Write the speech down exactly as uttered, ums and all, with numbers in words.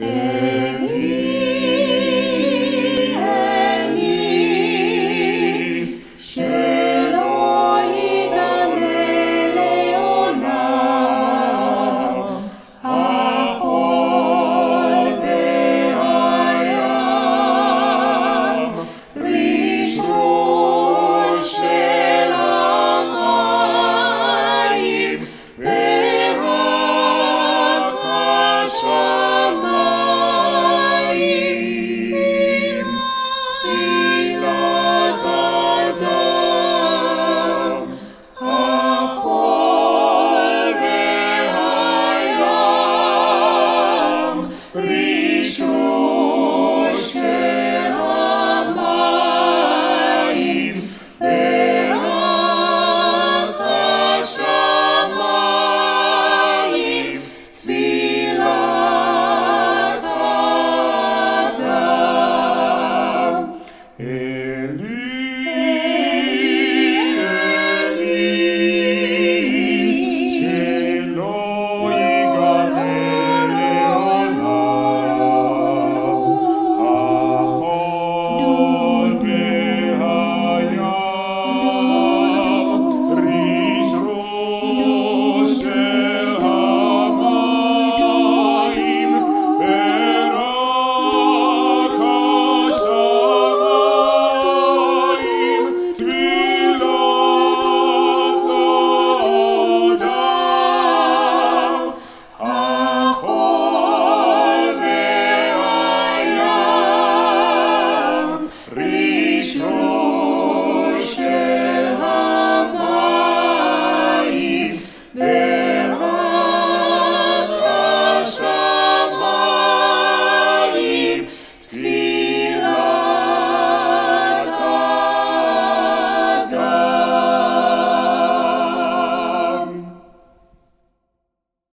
Amen.